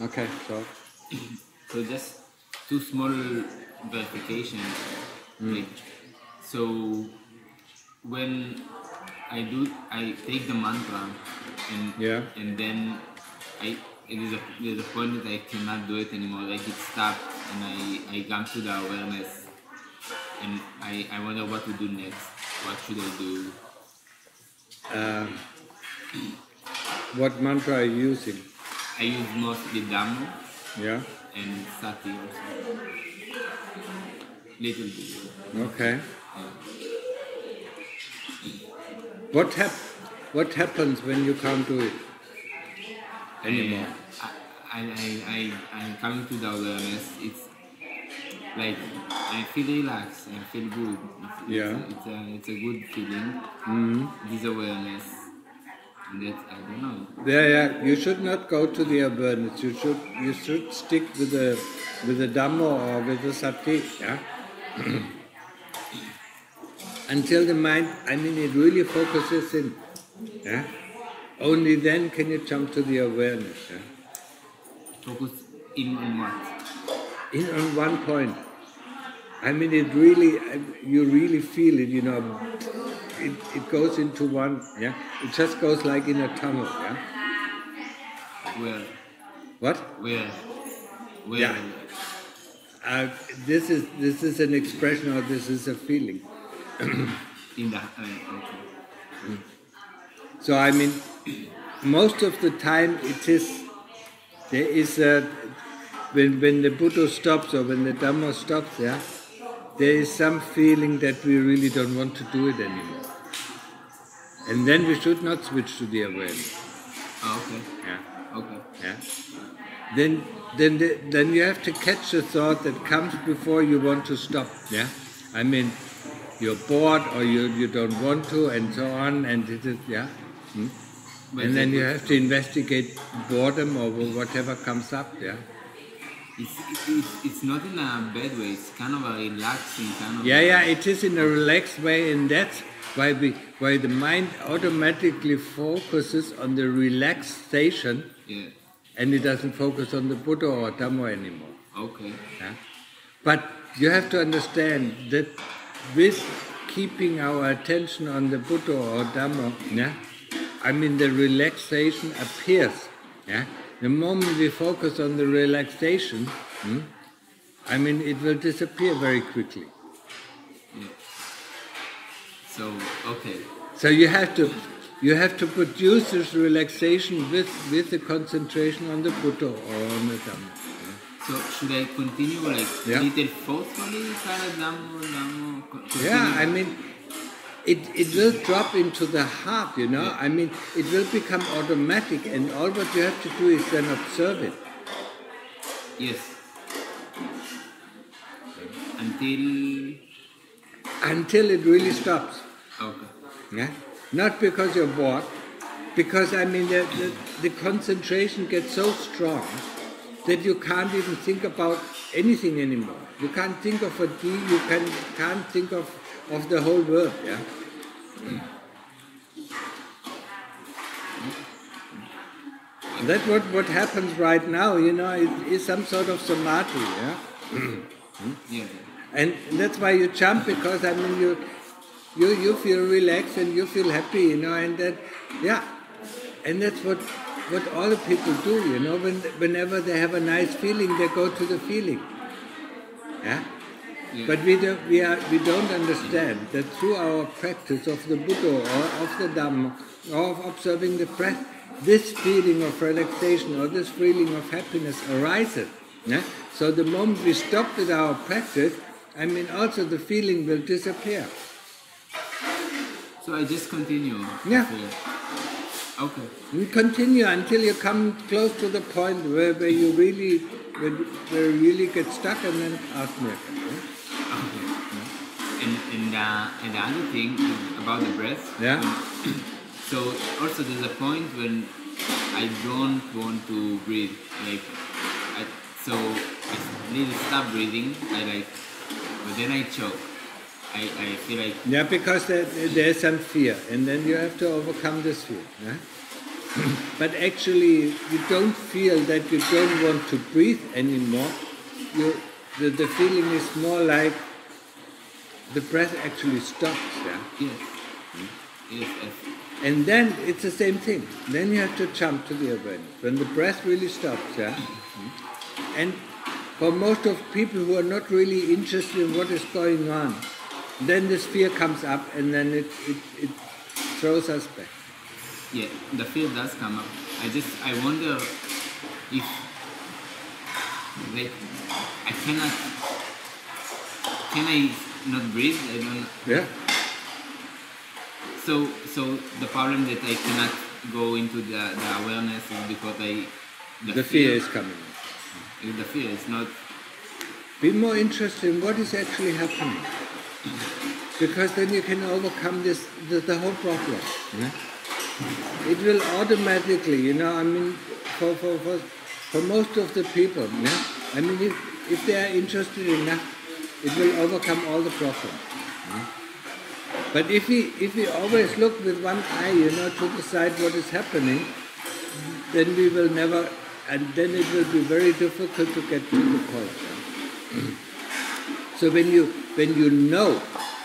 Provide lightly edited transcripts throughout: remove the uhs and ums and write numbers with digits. Okay, so so just two small verifications. Like, so when I do, I take the mantra, and then there's a point that I cannot do it anymore. Like it stopped, and I come to the awareness, and I wonder what to do next. What should I do? What mantra are you using? I use mostly dhamma. Yeah. And sati also. Little bit. Okay. What happens when you can't do it anymore? I'm coming to the awareness. It's like I feel relaxed. I feel good. It's a good feeling. This awareness. That I don't know. Yeah. You should not go to the awareness. You should stick with the dhamma or with the sati. Yeah. Until the mind, it really focuses in. Yeah? Only then can you jump to the awareness. Yeah? Focus in on what? In on one point. It really, you really feel it, it goes into one, yeah? It just goes like in a tunnel, yeah? Where? What? Where? Yeah. This is an expression, or this is a feeling. So most of the time it is, when the Buddha stops or when the Dhamma stops, yeah, there is some feeling that we really don't want to do it anymore. And then we should not switch to the awareness. Oh, okay. Yeah. Okay. Yeah. Then you have to catch the thought that comes before you want to stop. Yeah. You're bored, or you don't want to, and so on, and it is, yeah. And then you have to investigate boredom or whatever comes up, yeah. It's not in a bad way. It's kind of a relaxing kind of. Yeah. It is in a relaxed way, and that's why the mind automatically focuses on the relaxation, yeah, and it doesn't focus on the Buddha or Dhamma anymore. Okay. Yeah? But you have to understand that. With keeping our attention on the Buddha or Dhamma, yeah, the relaxation appears. Yeah, the moment we focus on the relaxation, it will disappear very quickly. Yeah. So okay. So you have to produce this relaxation with the concentration on the Buddha or on the Dhamma. Yeah. So should I continue like little forcefully, Dhamma? Yeah, it will drop into the heart, it will become automatic, and all what you have to do is then observe it. Yes. Until it really stops. Okay. Yeah? Not because you're bored, because the concentration gets so strong that you can't even think about anything anymore. You can't think of a tea, you can't think of the whole world, yeah? And that's what happens right now, is some sort of samadhi, yeah? Yeah. And that's why you jump, because, you feel relaxed and you feel happy, and that, yeah. And that's what all the people do, whenever they have a nice feeling, they go to the feeling. Yeah? Yeah. But we don't understand that through our practice of the Buddha or of the Dhamma or of observing the breath, this feeling of relaxation or this feeling of happiness arises. Yeah? So the moment we stop with our practice, also the feeling will disappear. So I just continue? Yeah. Okay. You continue until you come close to the point where you really... They really get stuck and then ask me. Okay. And the other thing about the breath. Yeah. So also there's a point when I don't want to breathe. So I need to stop breathing. But then I choke. I feel like. Yeah, because there's some fear, and then you have to overcome this fear. Yeah? but actually you don't feel that you don't want to breathe anymore. The feeling is more like the breath actually stops. Yeah? Yes. Mm-hmm. Yes, yes. And then it's the same thing. Then you have to jump to the awareness. When the breath really stops. Yeah? Mm-hmm. And for most of people who are not really interested in what is going on, then this fear comes up and then it throws us back. Yeah, the fear does come up. I wonder if like, can I not breathe? I don't know. Yeah. So the problem that I cannot go into the awareness is because the fear is coming up. If the fear is not... Be more interested in what is actually happening. Because then you can overcome the whole problem. Yeah? It will automatically, for most of the people, yeah? I mean, if they are interested enough, it will overcome all the problems. Yeah? But if we always look with one eye, to decide what is happening, then we will never, and then it will be very difficult to get to the point. Yeah? So when you know,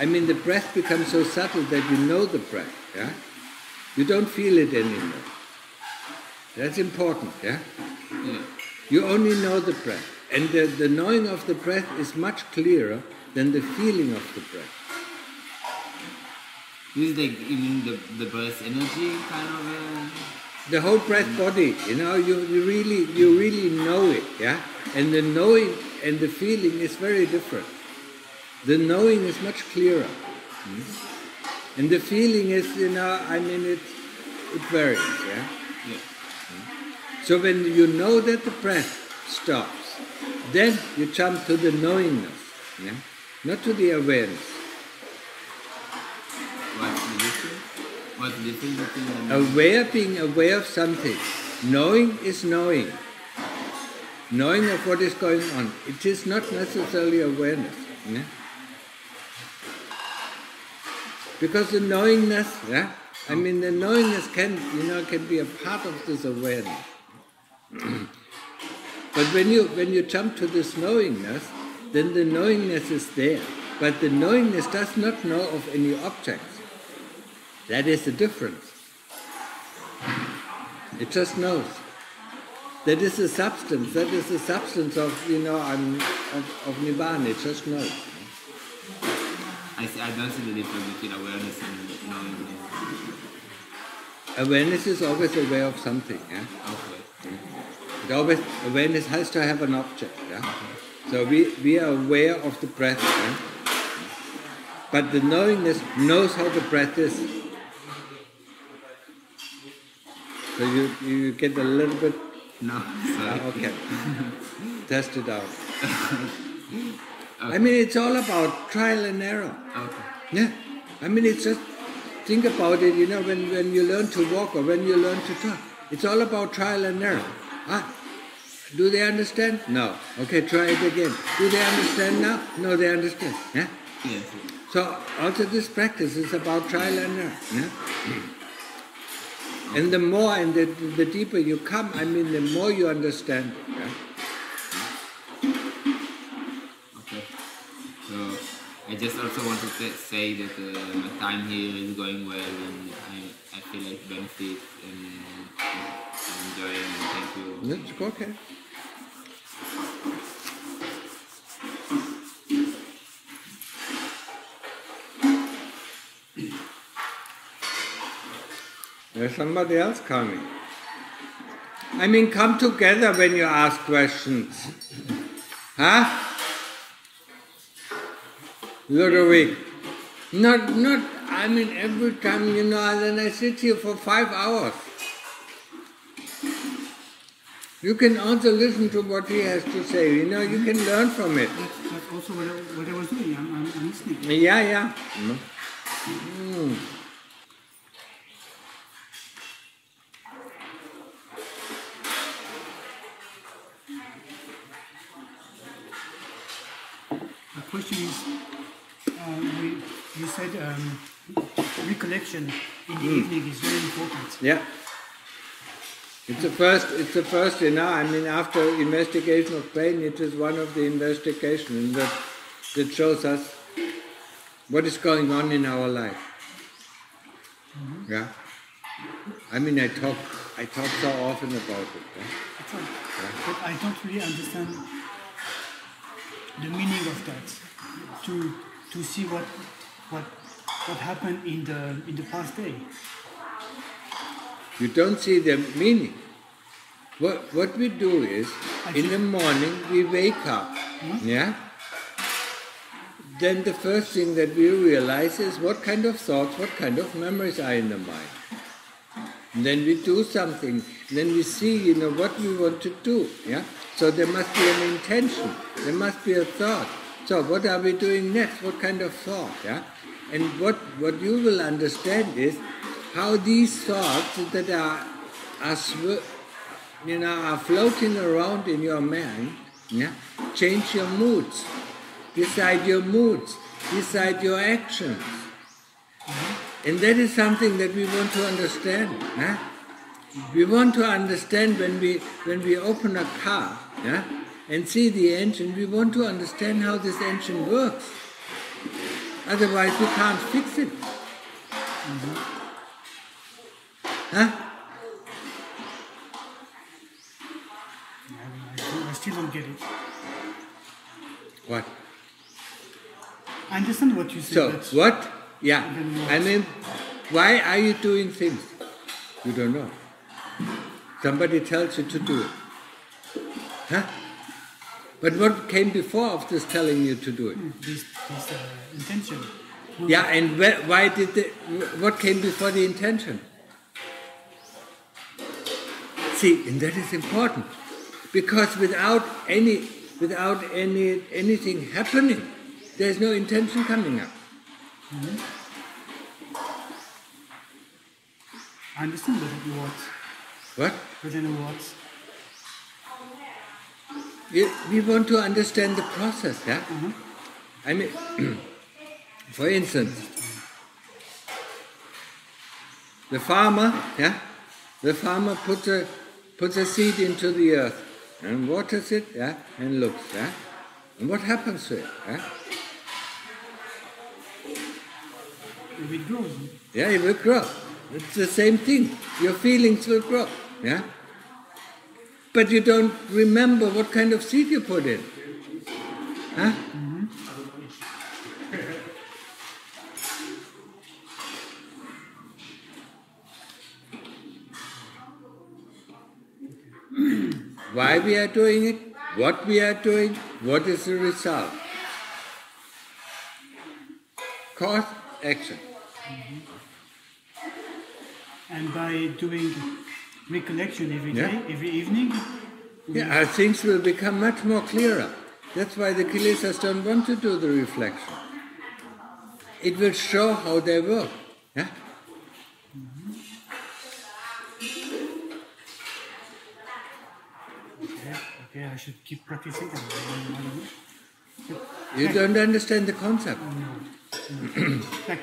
the breath becomes so subtle that you know the breath, yeah? You don't feel it anymore. That's important, yeah? Yeah. You only know the breath. And the knowing of the breath is much clearer than the feeling of the breath. Is the breath energy kind of a... The whole breath body, you really know it, yeah? And the knowing and the feeling is very different. The knowing is much clearer. Mm-hmm. And the feeling is, it varies, yeah? Yeah. Mm-hmm. So when you know that the breath stops, then you jump to the knowingness, yeah? Not to the awareness. What's the difference between the aware, being aware of something. Knowing is knowing. Knowing of what is going on. It is not necessarily awareness, yeah? Because the knowingness, yeah? The knowingness can be a part of this awareness. But when you jump to this knowingness, then the knowingness is there. But the knowingness does not know of any objects. That is the difference. It just knows. That is the substance. That is the substance of Nibbana. It just knows. I don't see the difference between awareness and knowingness. Awareness is always aware of something, yeah? Okay. Yeah. Awareness has to have an object, yeah? Okay. So we are aware of the breath, yeah? But the knowingness knows how the breath is. So you get a little bit... No, sorry. Okay. Test it out. Okay. It's all about trial and error. Okay. Yeah. It's just, think about it, when you learn to walk or when you learn to talk, it's all about trial and error. Ah, do they understand? No. Okay, try it again. Do they understand now? No, they understand. Yeah? Yes. So, also this practice is about trial and error. Yeah? And the more and the deeper you come, the more you understand it. Yeah? I just also want to say that my time here is going well and I feel like benefit and I'm enjoying and thank you. That's okay. There's somebody else coming. Come together when you ask questions. Huh? Look away. Not every time, then I sit here for 5 hours. You can also listen to what he has to say, you can learn from it. That's also what I was doing, I'm listening. Yeah, yeah. Mm-hmm. Mm. My question is, you said recollection in the evening is very important. Yeah. It's the first, you know, I mean, after investigation of pain, it is one of the investigations that shows us what is going on in our life. Mm-hmm. Yeah. I mean, I talk so often about it. Yeah? But I don't really understand the meaning of that. To see what happened in the past day. You don't see the meaning. What we do is, in the morning we wake up, yeah? Then the first thing that we realize is what kind of thoughts, what kind of memories are in the mind. And then we do something, then we see, you know, what we want to do, yeah? So there must be an intention, there must be a thought. So what are we doing next, what kind of thought, yeah? And what you will understand is, how these thoughts that are floating around in your mind, yeah, change your moods, decide your moods, decide your actions. Mm-hmm. And that is something that we want to understand. Yeah? We want to understand when we open a car, yeah, and see the engine, we want to understand how this engine works. Otherwise we can't fix it. Mm-hmm. Huh? I still don't get it. What? I understand what you said. So, what? Yeah. I mean, why are you doing things? You don't know. Somebody tells you to do it. Huh? But what came before of this telling you to do it? This intention. Yeah, and why did what came before the intention? See, and that is important, because without anything happening, there is no intention coming up. Mm-hmm. I understand within words. What? Within words. We want to understand the process, yeah? Mm-hmm. I mean, for instance, the farmer, yeah? The farmer puts a seed into the earth and waters it, yeah, and looks, yeah. And what happens to it? Yeah? It will grow. Yeah, it will grow. It's the same thing. Your feelings will grow, yeah. But you don't remember what kind of seed you put in, huh? Mm-hmm. Why we are doing it, what we are doing, what is the result? Cause, action. Mm-hmm. And by doing recollection every day, yeah, every evening? Yeah, our things will become much more clearer. That's why the Kilesas don't want to do the reflection. It will show how they work. Yeah? Yeah, I should keep practicing. You don't understand the concept. No. Like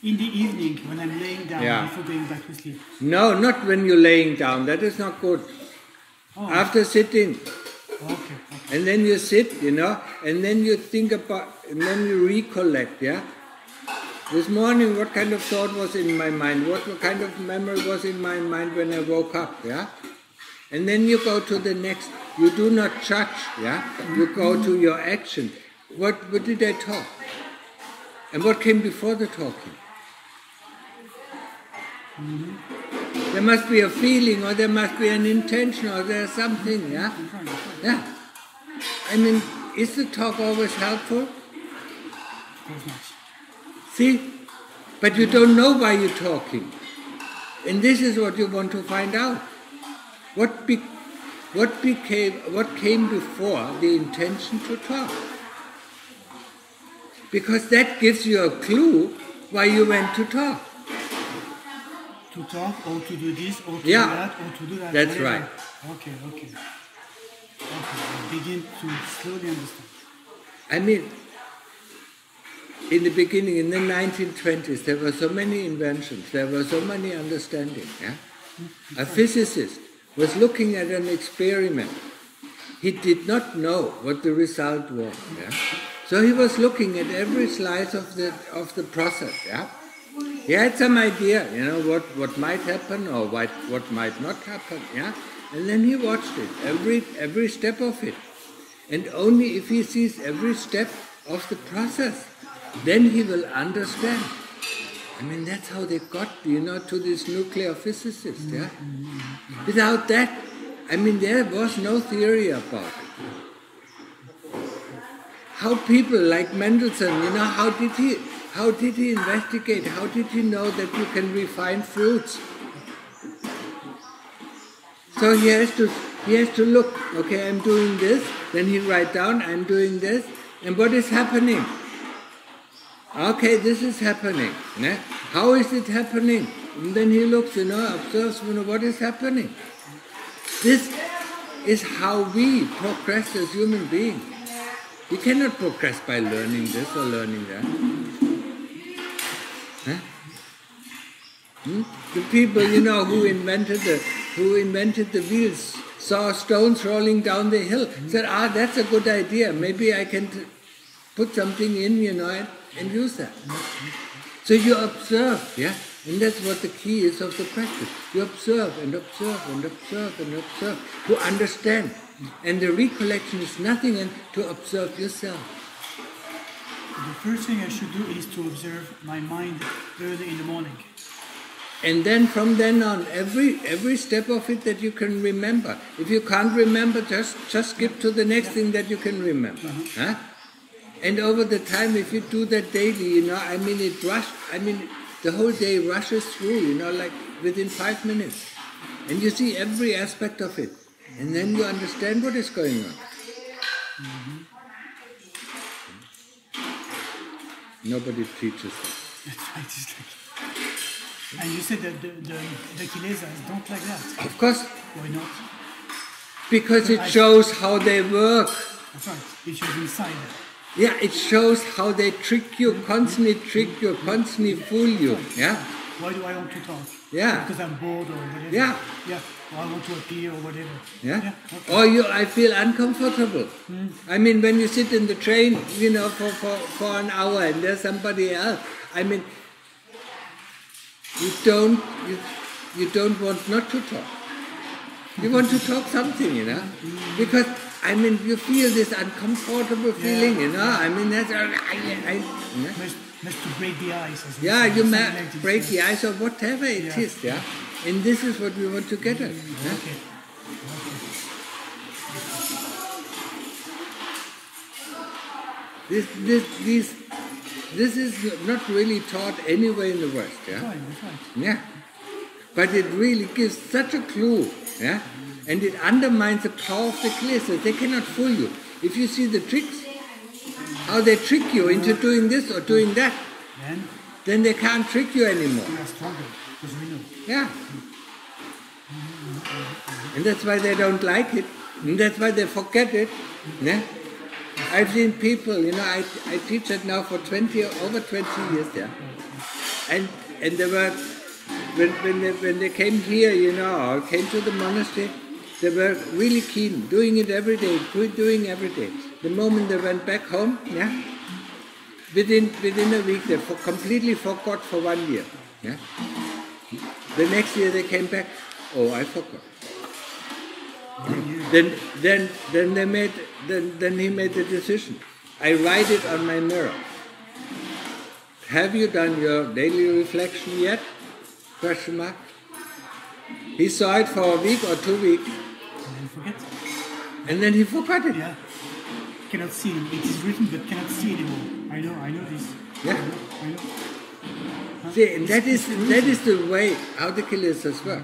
in the evening, when I'm laying down, yeah, before going back to sleep. No, not when you're laying down. That is not good. Oh. After sitting. Okay. And then you sit, you know, and then you think about, and then you recollect, yeah? This morning, what kind of thought was in my mind? What kind of memory was in my mind when I woke up, yeah? And then you go to the next. You do not judge, yeah? You go to your action. What did I talk? And what came before the talking? Mm-hmm. There must be a feeling, or there must be an intention, or there's something, yeah? Yeah. I mean, is the talk always helpful? See? But you don't know why you're talking. And this is what you want to find out. What came before the intention to talk? Because that gives you a clue why you went to talk. To talk, or to do this, or to, yeah, do that, or to do that. That's whatever. Right. Okay. I begin to slowly understand. I mean, in the beginning, in the 1920s, there were so many inventions, there were so many understandings. Yeah? A physicist was looking at an experiment. He did not know what the result was. Yeah? So he was looking at every slice of the process. Yeah? He had some idea, what might happen or what might not happen. Yeah? And then he watched it, every step of it. And only if he sees every step of the process, then he will understand. I mean, that's how they got, to this nuclear physicist, yeah? Without that, I mean, there was no theory about it. How people like Mendelssohn, how did he investigate? How did he know that you can refine fruits? So he has to look, okay, I'm doing this, then he write down, I'm doing this, and what is happening? Okay, this is happening. Ne? How is it happening? And then he looks, observes, what is happening. This is how we progress as human beings. We cannot progress by learning this or learning that. Huh? The people, who invented the wheels saw stones rolling down the hill. Said, that's a good idea. Maybe I can put something in, and use that. So you observe, yeah? And that's what the key is of the practice. You observe and observe and observe and observe to understand. And the recollection is nothing and to observe yourself. The first thing I should do is to observe my mind early in the morning. And then from then on, every step of it that you can remember. If you can't remember, just skip to the next thing that you can remember. Huh? And over the time, if you do that daily, the whole day rushes through, like within 5 minutes. And you see every aspect of it. And then you understand what is going on. Nobody teaches that. That's right. And you said that the Kilesas don't like that. Of course. Why not? Because it shows how they work. That's right. It shows inside. Yeah, it shows how they constantly fool you. Yeah. Why do I want to talk? Yeah. Because I'm bored or whatever. Yeah. Yeah. Or I want to appear or whatever. Yeah. Yeah. Okay. Or I feel uncomfortable. I mean, when you sit in the train, for an hour and there's somebody else. I mean, you don't want not to talk. You want to talk something, because. I mean, you feel this uncomfortable feeling, I mean, that's... Must to break the ice. As you break the ice or whatever it is, And this is what we want to get at. Yeah? Okay. This is not really taught anywhere in the West, That's right. Yeah. But it really gives such a clue, And it undermines the power of the Kilesas. They cannot fool you. If you see the tricks, how they trick you into doing this or doing that, then they can't trick you anymore. They are stronger, because we know. Yeah. And that's why they don't like it. And that's why they forget it. Yeah? I've seen people, I teach it now for over 20 years. Yeah. And there were, when they came here, or came to the monastery, they were really keen, doing it every day. The moment they went back home, within a week they completely forgot for 1 year. Yeah? The next year they came back, I forgot. Then he made the decision. I write it on my mirror. Have you done your daily reflection yet? ? He saw it for a week or 2 weeks. And then he forgot it. Yeah. Cannot see it. It is written but cannot see anymore. I know this. Yeah. I know. Huh? See, and that is the way how the Kilesas work.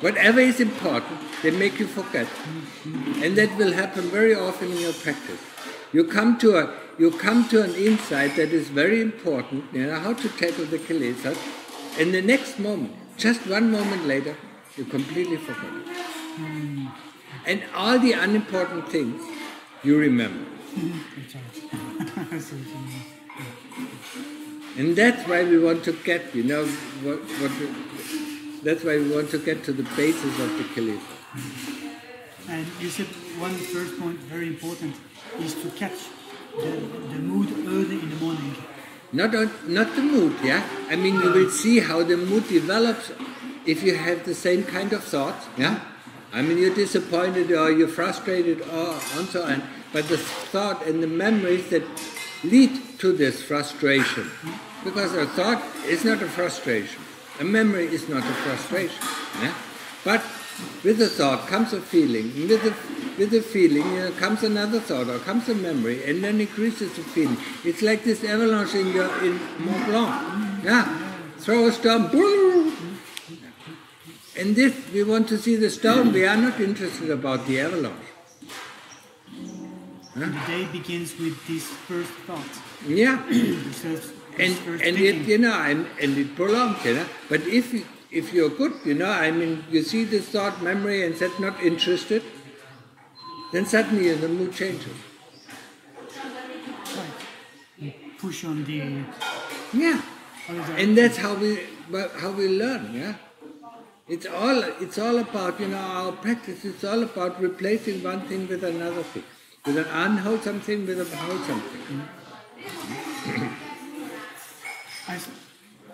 Whatever is important, they make you forget. And that will happen very often in your practice. You come to an insight that is very important, how to tackle the Kilesas. And the next moment, just 1 moment later, you completely forget it. And all the unimportant things, you remember. And that's why we want to get, That's why we want to get to the basis of the Khalifa. And you said one first point, very important, is to catch the mood early in the morning. Not the mood, yeah? I mean, you will see how the mood develops if you have the same kind of thoughts, yeah? I mean, you're disappointed or you're frustrated or and so on, but the thought and the memories that lead to this frustration, because a thought is not a frustration, a memory is not a frustration, yeah? But with the thought comes a feeling, with the feeling comes another thought or comes a memory, and then increases the feeling. It's like this avalanche in Mont Blanc. Yeah, throw a stone, boom. And this, we want to see the stone, we are not interested about the avalanche. Huh? The day begins with this first thought. Yeah. and it, you know, and it prolongs, you know, but if you're good, you know, I mean, you see this thought, memory, and said not interested, then suddenly the mood changes. Right. Push on the... Yeah. And that's how we learn, yeah. It's all about, you know, our practice, it's all about replacing one thing with another thing. With an unwholesome thing, with a wholesome thing.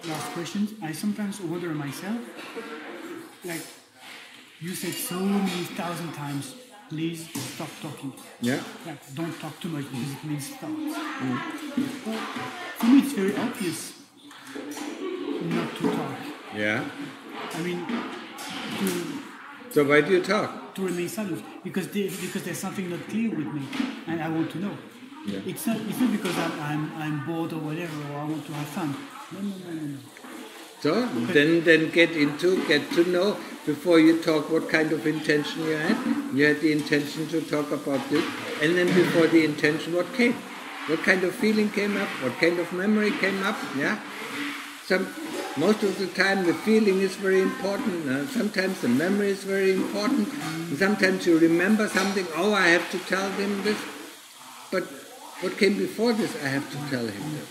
Last questions. I sometimes wonder myself, like, you said so many thousand times, please stop talking. Yeah. Like, don't talk too much because it means stop. Well, to me, it's very obvious not to talk. Yeah. I mean, so why do you talk? To remain silent, because there's something not clear with me, and I want to know. Yeah. It's not because I'm bored or whatever, or I want to have fun. No. So then get to know before you talk what kind of intention you had. You had the intention to talk about this, and then before the intention, what came? What kind of feeling came up? What kind of memory came up? Yeah. Most of the time the feeling is very important. Sometimes the memory is very important. Sometimes you remember something. Oh, I have to tell them this. But what came before this? I have to tell him this.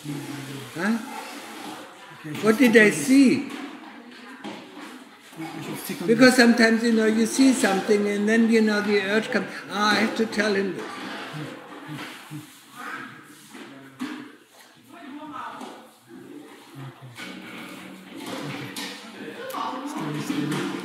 Huh? What did I see? Because sometimes, you know, you see something and then, you know, the urge comes, I have to tell him this. Okay.